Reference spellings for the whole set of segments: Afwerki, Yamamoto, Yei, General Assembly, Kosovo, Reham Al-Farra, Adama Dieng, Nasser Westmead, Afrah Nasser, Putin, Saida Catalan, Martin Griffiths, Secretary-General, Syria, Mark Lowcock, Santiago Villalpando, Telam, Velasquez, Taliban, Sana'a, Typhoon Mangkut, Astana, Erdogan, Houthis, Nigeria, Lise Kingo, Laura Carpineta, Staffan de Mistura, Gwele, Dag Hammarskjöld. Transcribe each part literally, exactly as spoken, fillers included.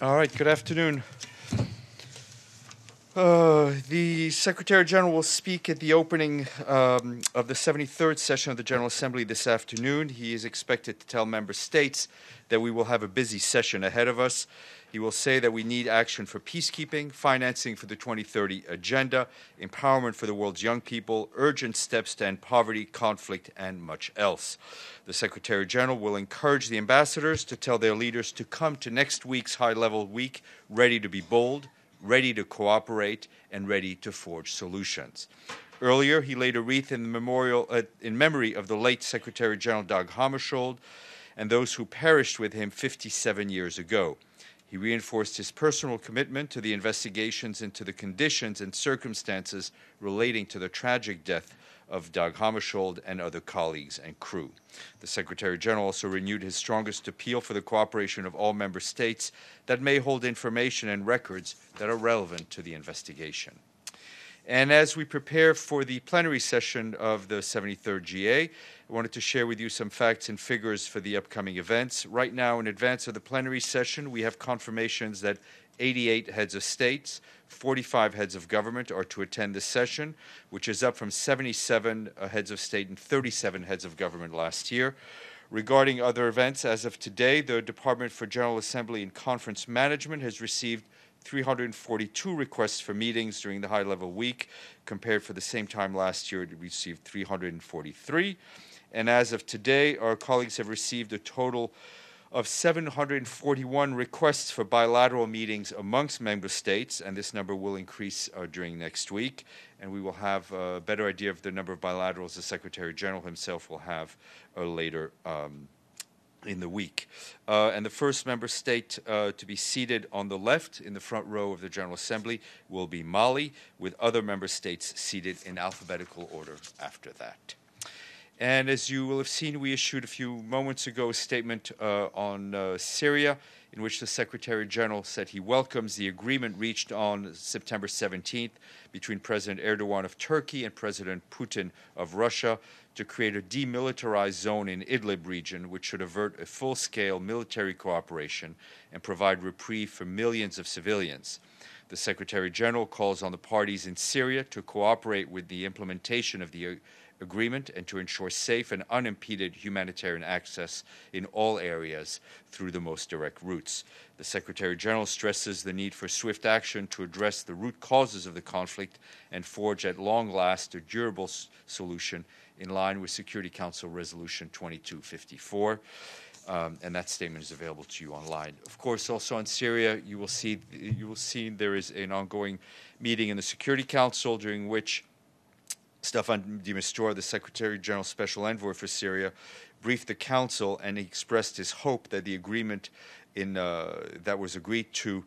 All right, good afternoon. Uh, the Secretary-General will speak at the opening um, of the seventy-third session of the General Assembly this afternoon. He is expected to tell member states that we will have a busy session ahead of us. He will say that we need action for peacekeeping, financing for the twenty thirty agenda, empowerment for the world's young people, urgent steps to end poverty, conflict, and much else. The Secretary-General will encourage the ambassadors to tell their leaders to come to next week's high-level week ready to be bold, ready to cooperate, and ready to forge solutions. Earlier, he laid a wreath in, the memorial, uh, in memory of the late Secretary-General Dag Hammarskjöld and those who perished with him fifty-seven years ago. He reinforced his personal commitment to the investigations into the conditions and circumstances relating to the tragic death of Dag Hammarskjöld and other colleagues and crew. The Secretary-General also renewed his strongest appeal for the cooperation of all member states that may hold information and records that are relevant to the investigation. And as we prepare for the plenary session of the seventy-third G A, I wanted to share with you some facts and figures for the upcoming events. Right now, in advance of the plenary session, we have confirmations that eighty-eight heads of states, forty-five heads of government are to attend this session, which is up from seventy-seven uh, heads of state and thirty-seven heads of government last year. Regarding other events, as of today, the Department for General Assembly and Conference Management has received three hundred forty-two requests for meetings during the high-level week. Compared for the same time last year, it received three hundred forty-three. And as of today, our colleagues have received a total of seven hundred forty-one requests for bilateral meetings amongst member states, and this number will increase uh, during next week, and we will have a better idea of the number of bilaterals the Secretary-General himself will have uh, later um, in the week. Uh, and the first member state uh, to be seated on the left in the front row of the General Assembly will be Mali, with other member states seated in alphabetical order after that. And as you will have seen, we issued a few moments ago a statement uh, on uh, Syria, in which the Secretary-General said he welcomes the agreement reached on September seventeenth between President Erdogan of Turkey and President Putin of Russia to create a demilitarized zone in Idlib region, which should avert a full-scale military cooperation and provide reprieve for millions of civilians. The Secretary-General calls on the parties in Syria to cooperate with the implementation of the agreement and to ensure safe and unimpeded humanitarian access in all areas through the most direct routes. The Secretary-General stresses the need for swift action to address the root causes of the conflict and forge at long last a durable solution in line with Security Council Resolution twenty-two fifty-four. Um, and that statement is available to you online. Of course, also on Syria, you will see, you will see there is an ongoing meeting in the Security Council during which Staffan de Mistura, the Secretary-General Special Envoy for Syria, briefed the Council, and he expressed his hope that the agreement in, uh, that was agreed to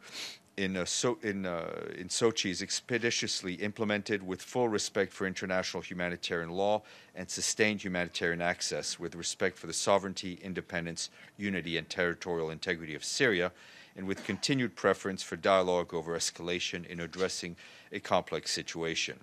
in, uh, so, in, uh, in Sochi is expeditiously implemented with full respect for international humanitarian law and sustained humanitarian access, with respect for the sovereignty, independence, unity, and territorial integrity of Syria, and with continued preference for dialogue over escalation in addressing a complex situation.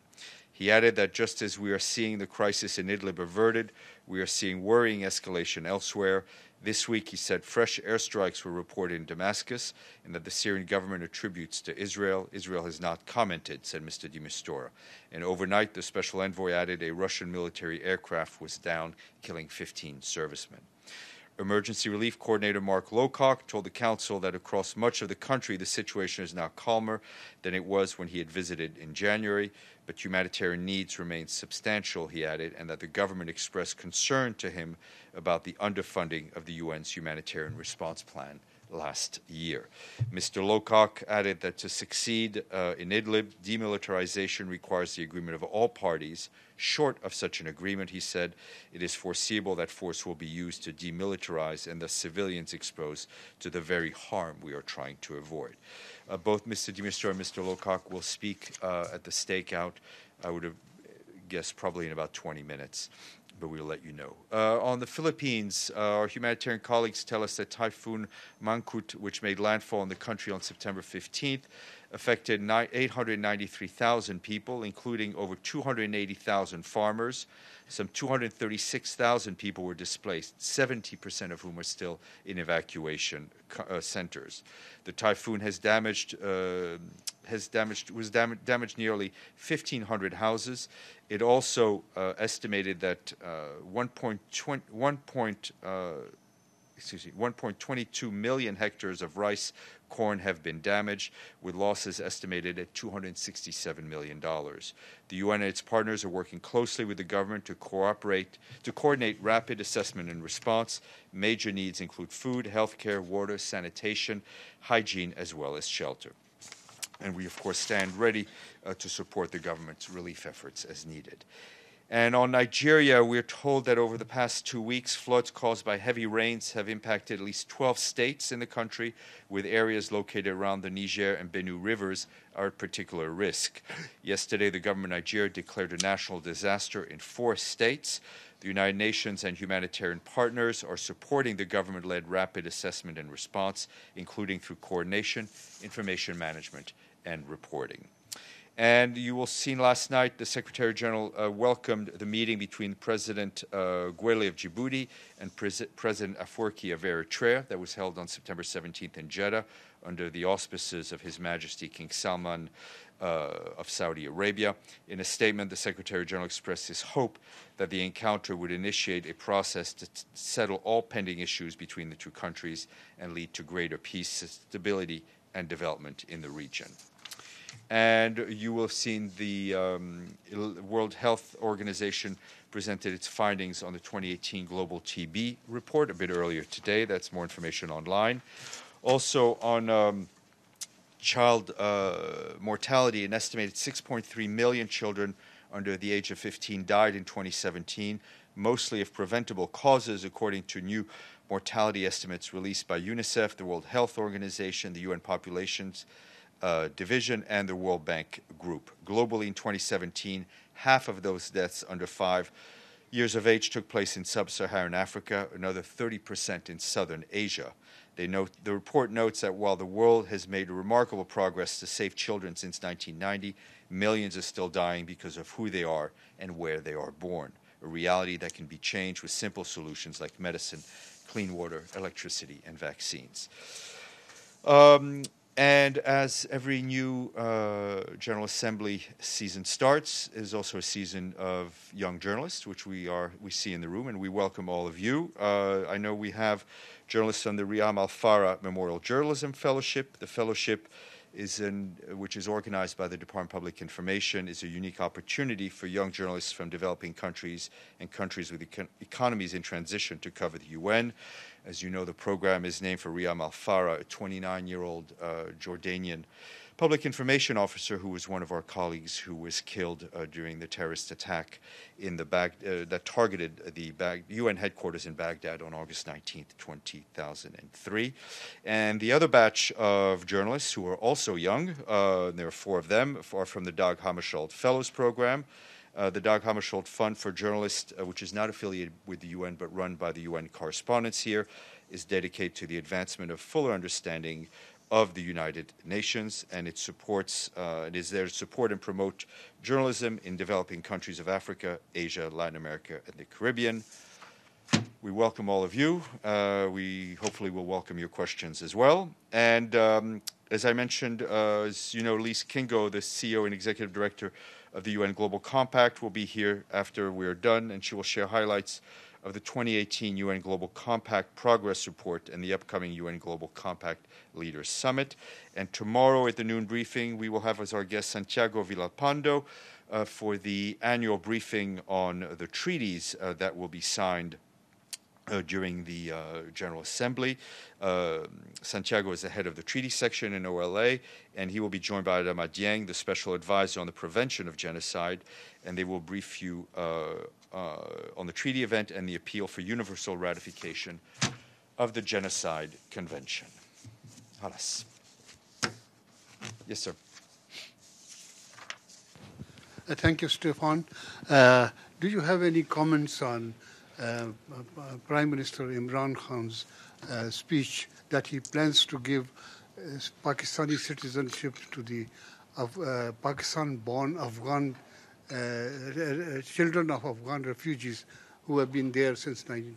He added that just as we are seeing the crisis in Idlib averted, we are seeing worrying escalation elsewhere. This week, he said fresh airstrikes were reported in Damascus and that the Syrian government attributes to Israel. Israel has not commented, said Mister de Mistura. And overnight, the special envoy added a Russian military aircraft was down, killing fifteen servicemen. Emergency Relief Coordinator Mark Lowcock told the Council that across much of the country the situation is now calmer than it was when he had visited in January, but humanitarian needs remain substantial, he added, and that the government expressed concern to him about the underfunding of the U N's humanitarian response plan last year. Mister Lowcock added that to succeed uh, in Idlib, demilitarization requires the agreement of all parties. Short of such an agreement, he said, it is foreseeable that force will be used to demilitarize and the civilians exposed to the very harm we are trying to avoid. Uh, both Mister de Mistura and Mister Lowcock will speak uh, at the stakeout, I would have guessed probably in about twenty minutes. but we'll let you know. Uh, on the Philippines, uh, our humanitarian colleagues tell us that Typhoon Mangkut, which made landfall in the country on September fifteenth, affected eight hundred ninety-three thousand people, including over two hundred eighty thousand farmers. Some two hundred thirty-six thousand people were displaced, seventy percent of whom are still in evacuation uh, centers. The typhoon has damaged, uh, has damaged, was dam damaged nearly fifteen hundred houses. It also uh, estimated that uh, one point twenty-two million hectares of rice, corn have been damaged, with losses estimated at two hundred sixty-seven million dollars. The U N and its partners are working closely with the government to cooperate, to coordinate rapid assessment and response. Major needs include food, health care, water, sanitation, hygiene, as well as shelter. And we, of course, stand ready uh, to support the government's relief efforts as needed. And on Nigeria, we're told that over the past two weeks, floods caused by heavy rains have impacted at least twelve states in the country, with areas located around the Niger and Benue rivers are at particular risk. Yesterday, the government of Nigeria declared a national disaster in four states. The United Nations and humanitarian partners are supporting the government-led rapid assessment and response, including through coordination, information management, and reporting. And you will see last night the Secretary-General uh, welcomed the meeting between President uh, Gwele of Djibouti and Pres President Afwerki of Eritrea that was held on September seventeenth in Jeddah under the auspices of His Majesty King Salman uh, of Saudi Arabia. In a statement, the Secretary-General expressed his hope that the encounter would initiate a process to settle all pending issues between the two countries and lead to greater peace, stability, and development in the region. And you will have seen the um, World Health Organization presented its findings on the twenty eighteen Global T B report a bit earlier today. That's more information online. Also on um, child uh, mortality, an estimated six point three million children under the age of fifteen died in twenty seventeen, mostly of preventable causes, according to new mortality estimates released by UNICEF, the World Health Organization, the U N Populations Uh, Division, and the World Bank Group. Globally, in twenty seventeen, half of those deaths under five years of age took place in sub-Saharan Africa, another thirty percent in southern Asia. They note, the report notes that while the world has made remarkable progress to save children since nineteen ninety, millions are still dying because of who they are and where they are born, a reality that can be changed with simple solutions like medicine, clean water, electricity, and vaccines. Um, And as every new uh, General Assembly season starts, is also a season of young journalists, which we are we see in the room, and we welcome all of you. Uh, I know we have journalists on the Reham Al-Farra Memorial Journalism Fellowship. The fellowship, is in, which is organized by the Department of Public Information, is a unique opportunity for young journalists from developing countries and countries with econ economies in transition to cover the U N. As you know, the program is named for Reham Al-Farra, a twenty-nine-year-old uh, Jordanian public information officer who was one of our colleagues who was killed uh, during the terrorist attack in the Bag uh, that targeted the Bag U N headquarters in Baghdad on August nineteenth, two thousand three. And the other batch of journalists who are also young, uh, there are four of them, are from the Dag Hammarskjöld Fellows Program. Uh, the Dag Hammarskjöld Fund for Journalists, uh, which is not affiliated with the U N but run by the U N correspondents here, is dedicated to the advancement of fuller understanding of the United Nations, and it supports, uh, it is there to support and promote journalism in developing countries of Africa, Asia, Latin America, and the Caribbean. We welcome all of you. Uh, we hopefully will welcome your questions as well. And um, as I mentioned, uh, as you know, Lise Kingo, the C E O and Executive Director of the U N Global Compact, will be here after we are done, and she will share highlights of the twenty eighteen U N Global Compact Progress Report and the upcoming U N Global Compact Leaders Summit. And tomorrow at the noon briefing, we will have as our guest Santiago Villalpando uh, for the annual briefing on the treaties uh, that will be signed Uh, during the uh, General Assembly. Uh, Santiago is the head of the treaty section in O L A, and he will be joined by Adama Dieng, the special advisor on the prevention of genocide, and they will brief you uh, uh, on the treaty event and the appeal for universal ratification of the Genocide Convention. Halas. Yes, sir. Uh, thank you, Stefan. Uh, Do you have any comments on uh, Prime Minister Imran Khan's uh, speech that he plans to give uh, Pakistani citizenship to the Af uh, Pakistan-born Afghan uh, uh, children of Afghan refugees who have been there since nineteen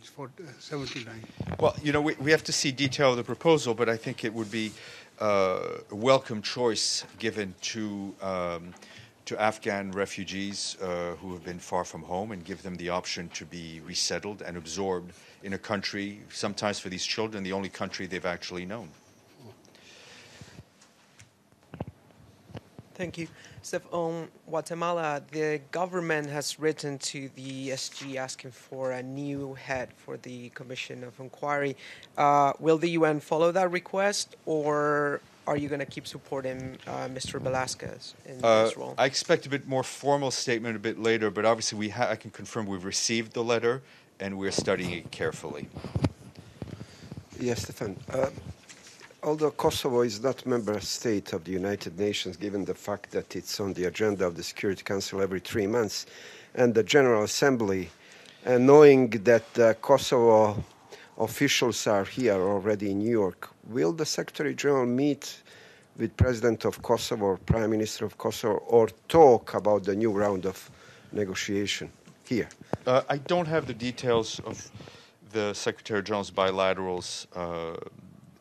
seventy-nine? Well, you know, we, we have to see detail of the proposal, but I think it would be uh, a welcome choice given to um, to Afghan refugees uh, who have been far from home, and give them the option to be resettled and absorbed in a country, sometimes for these children, the only country they've actually known. Thank you. So on Guatemala, the government has written to the E S G asking for a new head for the Commission of Inquiry. Uh, will the U N follow that request, or are you going to keep supporting uh, Mister Velasquez in uh, this role? I expect a bit more formal statement a bit later, but obviously we ha I can confirm we've received the letter and we're studying it carefully. Yes, Stefan. Uh, Although Kosovo is not a member state of the United Nations, given the fact that it's on the agenda of the Security Council every three months, and the General Assembly, and knowing that uh, Kosovo officials are here already in New York, will the Secretary-General meet with President of Kosovo or Prime Minister of Kosovo, or talk about the new round of negotiation here? Uh, I don't have the details of the Secretary-General's bilaterals uh,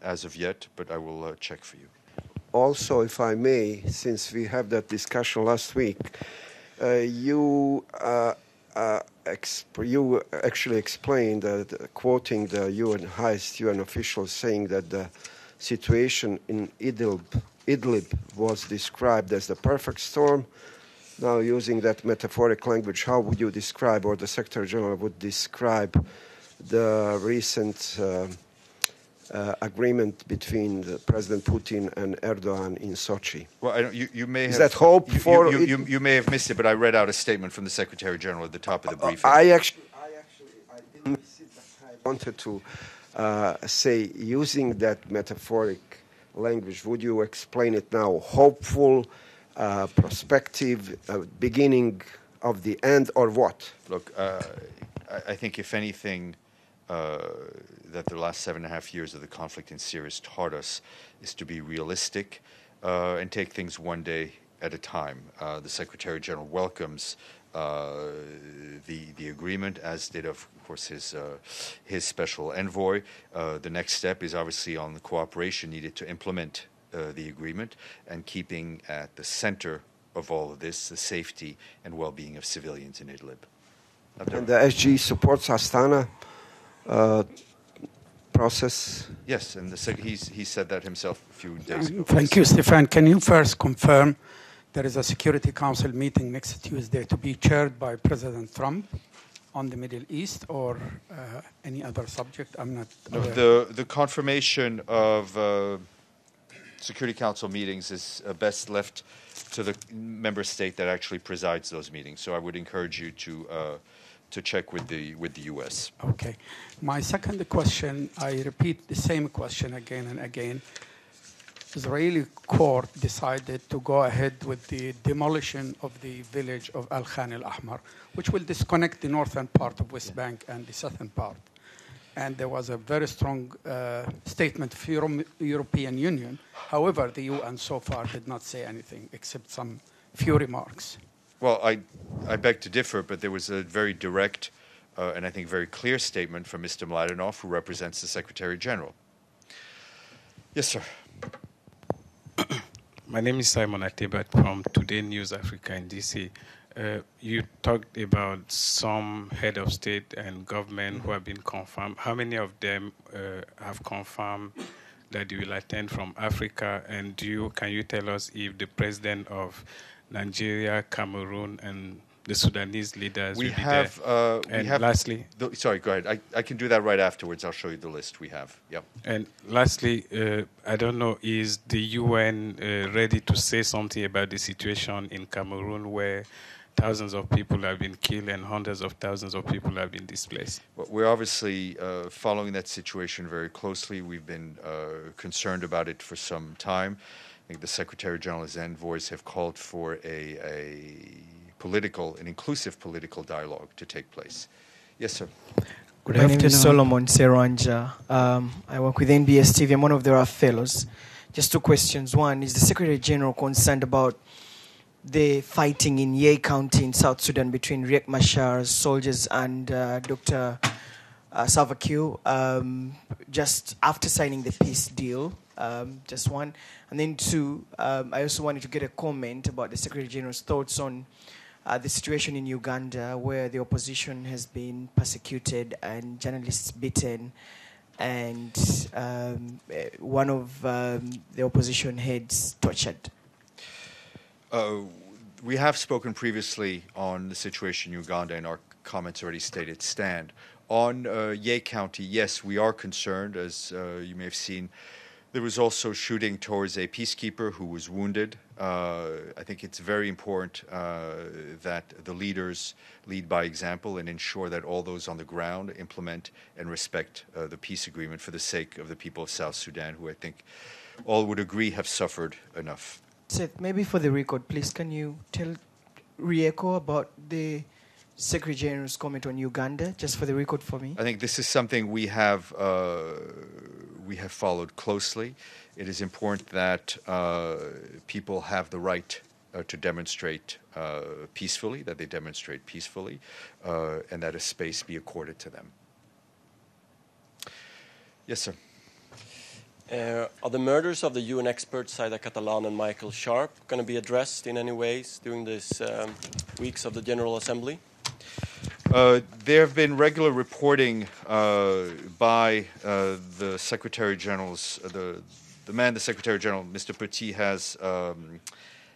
as of yet, but I will uh, check for you. Also, if I may, since we had that discussion last week, uh, you uh, uh, exp you actually explained, uh, the, quoting the U N highest U N officials, saying that the situation in Idlib, Idlib was described as the perfect storm. Now, using that metaphoric language, how would you describe, or the Secretary General would describe, the recent Uh, Uh, agreement between the President Putin and Erdogan in Sochi? Well, I don't, you, you may is have, that hope you, for you, you, you, you may have missed it, but I read out a statement from the Secretary General at the top of the briefing. Uh, I actually, I actually, I didn't miss it, but I wanted to uh, say, using that metaphoric language, would you explain it now? Hopeful, uh, prospective, uh, beginning of the end, or what? Look, uh, I, I think if anything, Uh, that the last seven and a half years of the conflict in Syria has taught us is to be realistic uh, and take things one day at a time. Uh, the Secretary General welcomes uh, the the agreement, as did, of course, his uh, his special envoy. Uh, the next step is obviously on the cooperation needed to implement uh, the agreement, and keeping at the center of all of this the safety and well-being of civilians in Idlib. And the S G supports Astana Uh, process? Yes, and the, he's, he said that himself a few days ago. Thank you, Stefan. Can you first confirm there is a Security Council meeting next Tuesday to be chaired by President Trump on the Middle East, or uh, any other subject? I'm not aware. No, the, the confirmation of uh, Security Council meetings is uh, best left to the member state that actually presides those meetings. So I would encourage you to Uh, to check with the with the U S Okay. My second question, I repeat the same question again and again. Israeli court decided to go ahead with the demolition of the village of Al Khan Al Ahmar, which will disconnect the northern part of West Bank and the southern part. And there was a very strong uh, statement from the European Union. However, the U N so far did not say anything except some few remarks. Well, I, I beg to differ, but there was a very direct uh, and I think very clear statement from Mister Mladenov, who represents the Secretary General. Yes, sir. My name is Simon Atebat from Today News Africa in D C. Uh, you talked about some head of state and government who have been confirmed. How many of them uh, have confirmed that you will attend from Africa? And do you, can you tell us if the president of Nigeria, Cameroon, and the Sudanese leaders we will be have, there. Uh, and we have lastly, the, sorry, go ahead. I, I can do that right afterwards. I'll show you the list we have. Yep. And lastly, uh, I don't know, is the U N uh, ready to say something about the situation in Cameroon, where thousands of people have been killed and hundreds of thousands of people have been displaced? Well, we're obviously uh, following that situation very closely. We've been uh, concerned about it for some time. I think the Secretary General's envoys have called for a, a political and inclusive political dialogue to take place. Yes, sir. Good My afternoon, Solomon Seranja. Um, I work with N B S T V. I'm one of their fellows. Just two questions. One, is the Secretary-General concerned about the fighting in Yei County in South Sudan between Riek Machar's soldiers and uh, Doctor Uh, Salva Kiir, um, just after signing the peace deal, um, just one. And then two, um, I also wanted to get a comment about the Secretary-General's thoughts on uh, the situation in Uganda, where the opposition has been persecuted and journalists beaten, and um, one of um, the opposition heads tortured. Uh, we have spoken previously on the situation in Uganda, and our comments already stated stand. On uh, Yei County, yes, we are concerned. As uh, you may have seen, there was also shooting towards a peacekeeper who was wounded. Uh, I think it's very important uh, that the leaders lead by example and ensure that all those on the ground implement and respect uh, the peace agreement for the sake of the people of South Sudan, who I think all would agree have suffered enough. Seth, maybe for the record, please, can you tell Rieko about the Secretary General's comment on Uganda, just for the record, for me? I think this is something we have uh, we have followed closely. It is important that uh, people have the right uh, to demonstrate uh, peacefully, that they demonstrate peacefully, uh, and that a space be accorded to them. Yes, sir. Uh, are the murders of the U N experts Saida Catalan and Michael Sharp going to be addressed in any ways during these um, weeks of the General Assembly? Uh, there have been regular reporting uh, by uh, the Secretary-General's, uh, the, the man the Secretary-General, Mister Petit, has, um,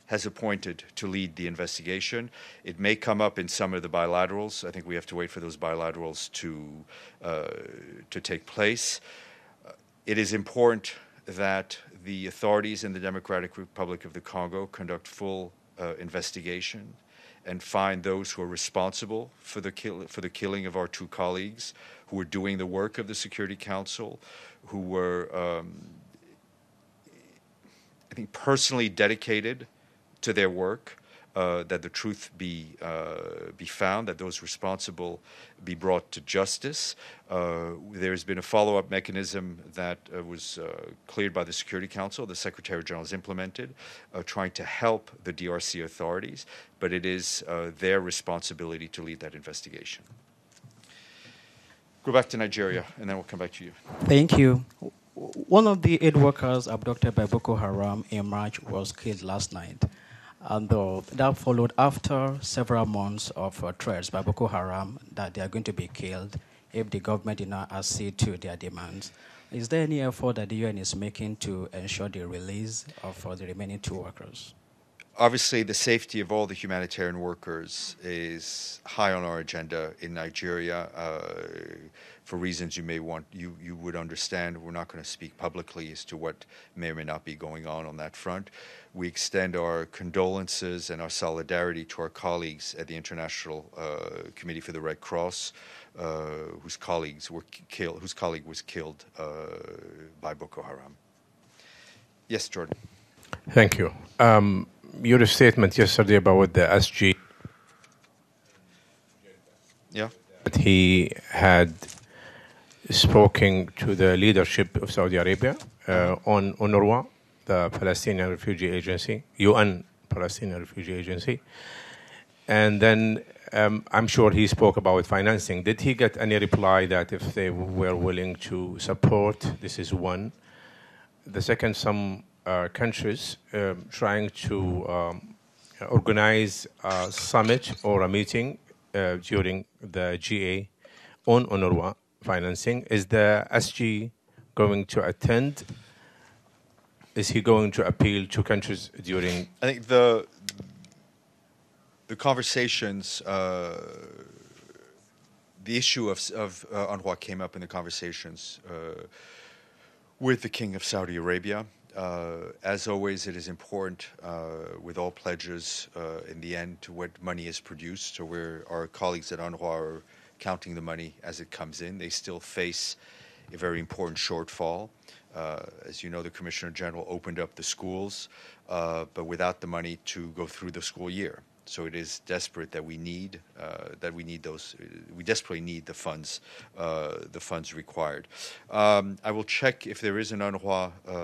has appointed to lead the investigation. It may come up in some of the bilaterals. I think we have to wait for those bilaterals to, uh, to take place. It is important that the authorities in the Democratic Republic of the Congo conduct full uh, investigation and find those who are responsible for the, kill, for the killing of our two colleagues, who were doing the work of the Security Council, who were, um, I think, personally dedicated to their work, uh, that the truth be, uh, be found, that those responsible be brought to justice. Uh, there has been a follow-up mechanism that uh, was uh, cleared by the Security Council. The Secretary-General has implemented, uh, trying to help the D R C authorities, but it is uh, their responsibility to lead that investigation. Go back to Nigeria, and then we'll come back to you. Thank you. One of the aid workers abducted by Boko Haram in March was killed last night, and uh, that followed after several months of uh, threats by Boko Haram that they are going to be killed if the government did not accede to their demands. Is there any effort that the U N is making to ensure the release of uh, the remaining two workers? Obviously, the safety of all the humanitarian workers is high on our agenda in Nigeria. Uh, for reasons you may want, you, you would understand, we're not going to speak publicly as to what may or may not be going on on that front. We extend our condolences and our solidarity to our colleagues at the International uh, Committee for the Red Cross, uh, whose colleagues were killed, whose colleague was killed uh, by Boko Haram. Yes, Jordan. Thank you. Um, Your statement yesterday about the S G, yeah, that he had spoken to the leadership of Saudi Arabia uh, on UNRWA, the Palestinian Refugee Agency, U N Palestinian Refugee Agency, and then um, I'm sure he spoke about financing. Did he get any reply that if they were willing to support? This is one. The second, some Uh, countries um, trying to um, organize a summit or a meeting uh, during the G A on UNRWA financing. Is the S G going to attend? Is he going to appeal to countries during? I think the the conversations, uh, the issue of of uh, UNRWA came up in the conversations uh, with the King of Saudi Arabia. Uh, as always, it is important uh, with all pledges uh, in the end to what money is produced. So we're, our colleagues at UNRWA are counting the money as it comes in. They still face a very important shortfall. Uh, as you know, the Commissioner General opened up the schools, uh, but without the money to go through the school year. So it is desperate that we need uh, that we need those. We desperately need the funds, uh, the funds required. Um, I will check if there is an UNRWA uh,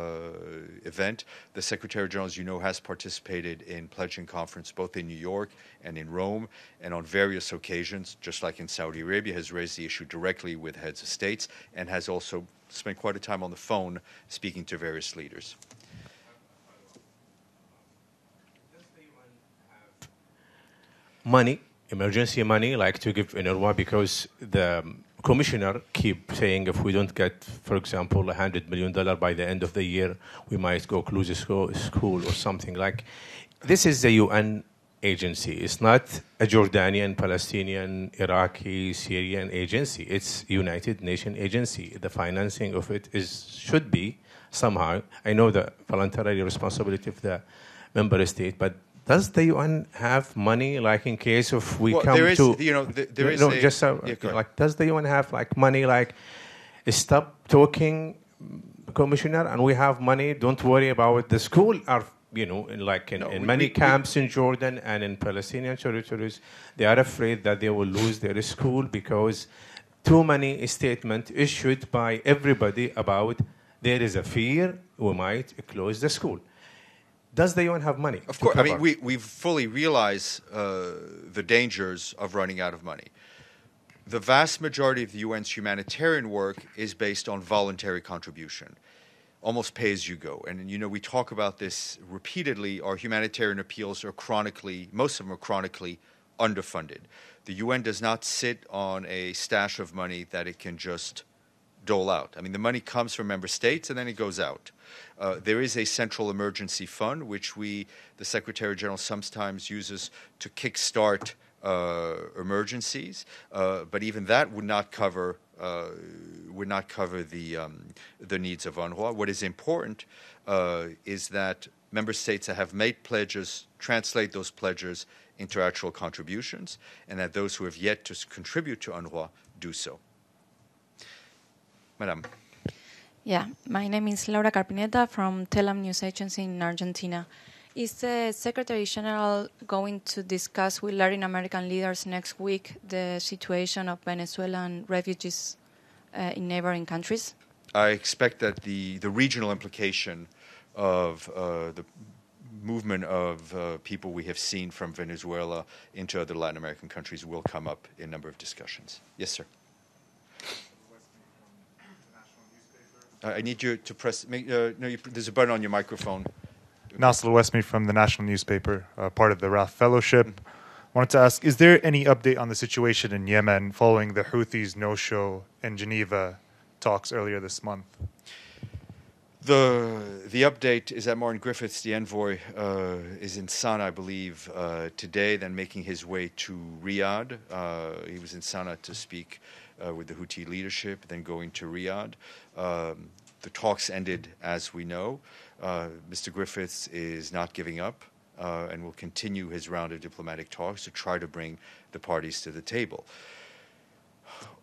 event. The Secretary-General, as you know, has participated in pledging conference both in New York and in Rome, and on various occasions, just like in Saudi Arabia, has raised the issue directly with heads of states and has also spent quite a time on the phone speaking to various leaders. Money, emergency money, like to give in UNRWA, because the commissioner keep saying if we don't get, for example, one hundred million dollars by the end of the year, we might go close a school or something. Like, this is the U N agency. It's not a Jordanian, Palestinian, Iraqi, Syrian agency. It's United Nations agency. The financing of it is should be somehow. I know the voluntary responsibility of the member state, but does the U N have money, like in case if we well, come there is, to, you know, there, there is no, a, just a, yeah, like does the U N have like money, like stop talking, Commissioner, and we have money. Don't worry about it. The school are, you know, in like in, no, in we, many we, camps we, in Jordan and in Palestinian territories, they are afraid that they will lose their school because too many statements issued by everybody about there is a fear we might close the school. Does the U N have money? Of course. I mean, we, we fully realize uh, the dangers of running out of money. The vast majority of the U N's humanitarian work is based on voluntary contribution, almost pay-as-you-go. And, you know, we talk about this repeatedly. Our humanitarian appeals are chronically, most of them are chronically underfunded. The U N does not sit on a stash of money that it can just dole out. I mean, the money comes from member states and then it goes out. Uh, there is a central emergency fund, which we, the Secretary-General, sometimes uses to kickstart uh, emergencies, uh, but even that would not cover uh, would not cover the um, the needs of UNRWA. What is important uh, is that member states that have made pledges translate those pledges into actual contributions, and that those who have yet to contribute to UNRWA do so. Madam. Yeah, my name is Laura Carpineta from Telam News Agency in Argentina. Is the Secretary-General going to discuss with Latin American leaders next week the situation of Venezuelan refugees uh, in neighboring countries? I expect that the, the regional implication of uh, the movement of uh, people we have seen from Venezuela into other Latin American countries will come up in a number of discussions. Yes, sir. I need you to press. Make, uh, no, you, there's a button on your microphone. Nasser Westmead from the National Newspaper, uh, part of the Raf Fellowship. Wanted to ask: is there any update on the situation in Yemen following the Houthis' no-show in Geneva talks earlier this month? The the update is that Martin Griffiths, the envoy, uh, is in Sana'a, I believe, uh, today. Then making his way to Riyadh. Uh, he was in Sana'a to speak Uh, with the Houthi leadership, then going to Riyadh. Um, the talks ended, as we know. Uh, Mister Griffiths is not giving up uh, and will continue his round of diplomatic talks to try to bring the parties to the table.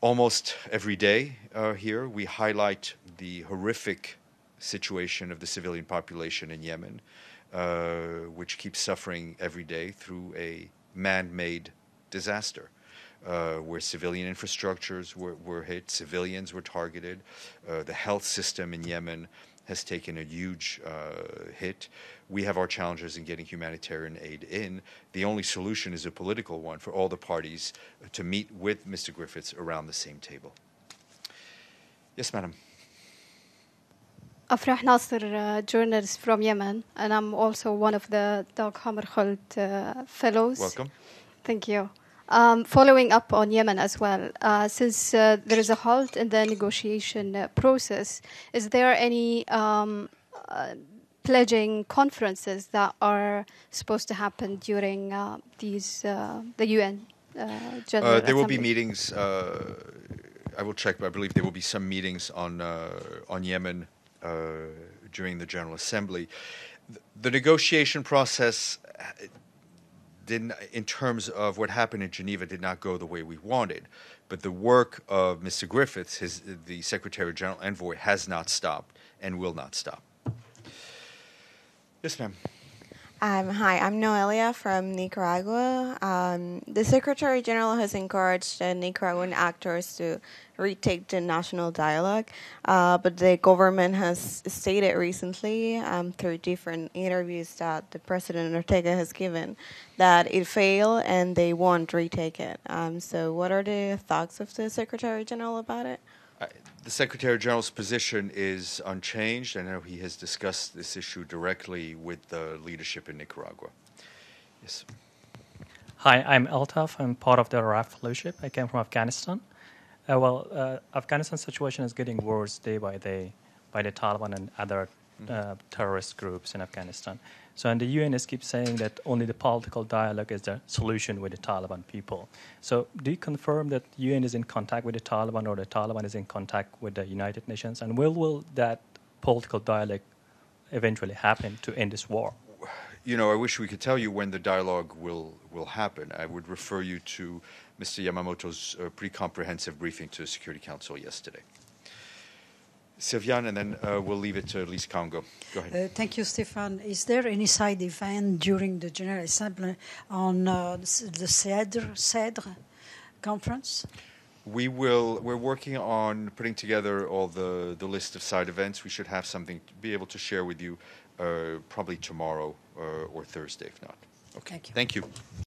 Almost every day uh, here, we highlight the horrific situation of the civilian population in Yemen, uh, which keeps suffering every day through a man-made disaster. Uh, where civilian infrastructures were, were hit, civilians were targeted. Uh, the health system in Yemen has taken a huge uh, hit. We have our challenges in getting humanitarian aid in. The only solution is a political one for all the parties to meet with Mister Griffiths around the same table. Yes, madam. Afrah Nasser, uh, journalist from Yemen, and I'm also one of the Dag Hammarskjöld uh, fellows. Welcome. Thank you. Um, following up on Yemen as well, uh, since uh, there is a halt in the negotiation uh, process, is there any um, uh, pledging conferences that are supposed to happen during uh, these uh, the U N uh, General uh, There Assembly? Will be meetings. Uh, I will check, but I believe there will be some meetings on uh, on Yemen uh, during the General Assembly. The, the negotiation process didn't, in terms of what happened in Geneva, did not go the way we wanted. But the work of Mister Griffiths, his, the Secretary-General envoy, has not stopped and will not stop. Yes, ma'am. Um, hi, I'm Noelia from Nicaragua. Um, the Secretary-General has encouraged uh, Nicaraguan actors to retake the national dialogue, uh, but the government has stated recently um, through different interviews that the President Ortega has given that it failed and they won't retake it. Um, so what are the thoughts of the Secretary-General about it? Uh, the Secretary-General's position is unchanged. I know he has discussed this issue directly with the leadership in Nicaragua. Yes. Hi, I'm Altaf. I'm part of the R A F fellowship. I came from Afghanistan. Uh, well, uh, Afghanistan's situation is getting worse day by day by the Taliban and other mm-hmm. uh, terrorist groups in Afghanistan. So, and the U N is keeps saying that only the political dialogue is the solution with the Taliban people. So, do you confirm that U N is in contact with the Taliban, or the Taliban is in contact with the United Nations? And will will that political dialogue eventually happen to end this war? You know, I wish we could tell you when the dialogue will will happen. I would refer you to Mister Yamamoto's uh, pretty comprehensive briefing to the Security Council yesterday. Sylviane, and then uh, we'll leave it to Lise Kingo. Go ahead. Uh, thank you, Stefan. Is there any side event during the General Assembly on uh, the C E D R, C E D R conference? We will. We're working on putting together all the, the list of side events. We should have something to be able to share with you uh, probably tomorrow uh, or Thursday, if not. Okay. Thank you. Thank you.